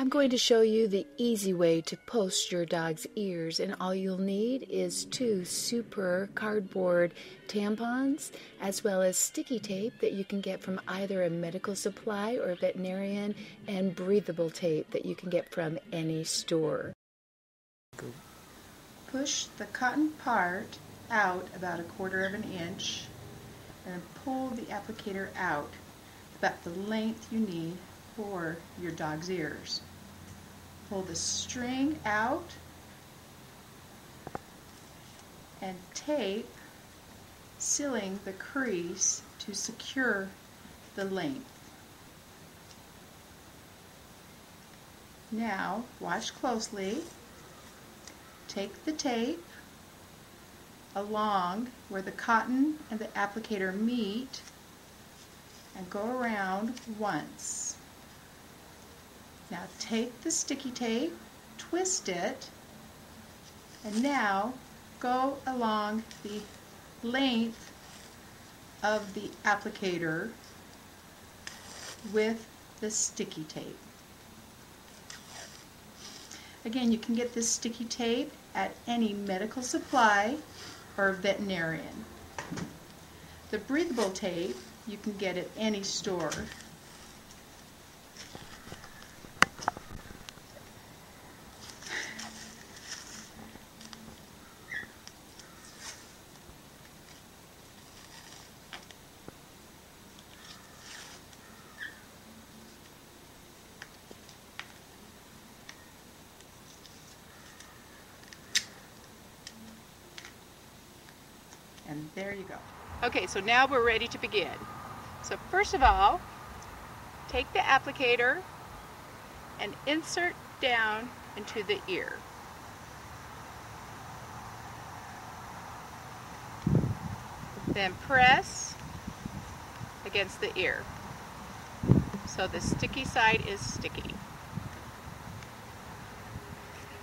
I'm going to show you the easy way to post your dog's ears, and all you'll need is 2 super cardboard tampons as well as sticky tape that you can get from either a medical supply or a veterinarian, and breathable tape that you can get from any store. Push the cotton part out about 1/4 of an inch and pull the applicator out about the length you need for your dog's ears. Pull the string out and tape, sealing the crease to secure the length. Now watch closely. Take the tape along where the cotton and the applicator meet and go around once. Now take the sticky tape, twist it, and now go along the length of the applicator with the sticky tape. Again, you can get this sticky tape at any medical supply or veterinarian. The breathable tape you can get at any store. And there you go. Okay, so now we're ready to begin. So first of all, take the applicator and insert down into the ear. Then press against the ear, so the sticky side is sticky.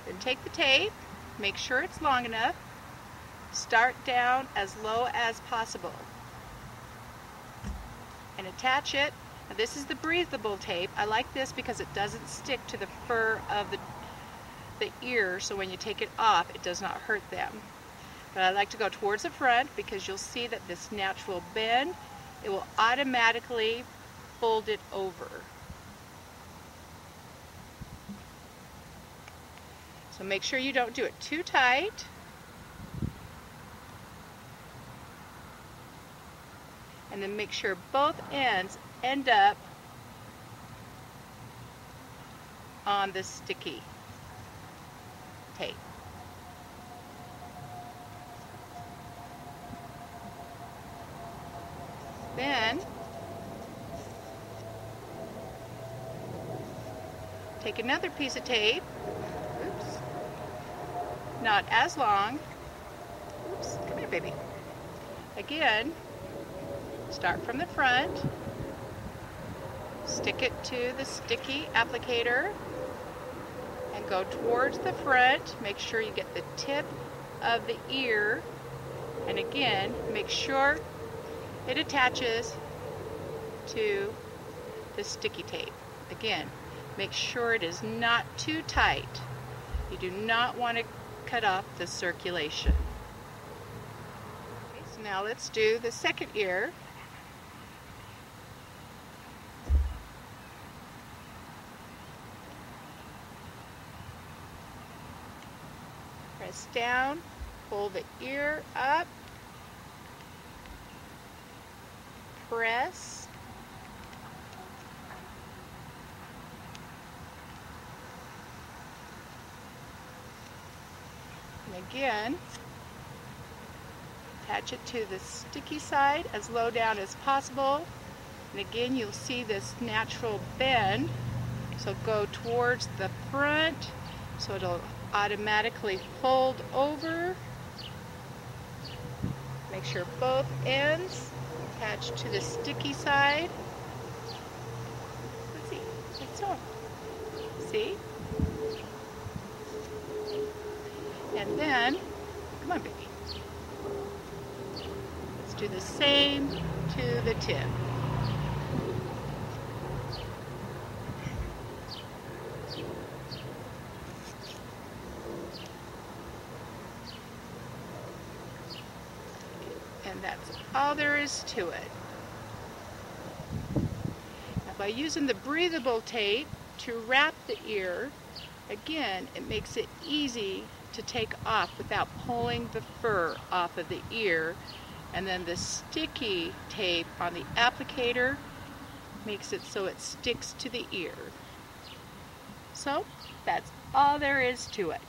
Then take the tape, make sure it's long enough. Start down as low as possible and attach it. Now, this is the breathable tape. I like this because it doesn't stick to the fur of the ear, so when you take it off it does not hurt them. But I like to go towards the front because you'll see that this natural bend, it will automatically fold it over. So make sure you don't do it too tight. And then make sure both ends end up on the sticky tape. Then take another piece of tape, oops, not as long, oops, come here baby, again. Start from the front, stick it to the sticky applicator, and go towards the front. Make sure you get the tip of the ear, and again, make sure it attaches to the sticky tape. Again, make sure it is not too tight. You do not want to cut off the circulation. Okay, so now let's do the second ear. Press down, pull the ear up, press, and again, attach it to the sticky side as low down as possible, and again you'll see this natural bend, so go towards the front so it'll automatically fold over. Make sure both ends attach to the sticky side. Let's see, it's on. See? And then, come on, baby. Let's do the same to the tip. that's all there is to it. Now by using the breathable tape to wrap the ear, again, it makes it easy to take off without pulling the fur off of the ear. And then the sticky tape on the applicator makes it so it sticks to the ear. So that's all there is to it.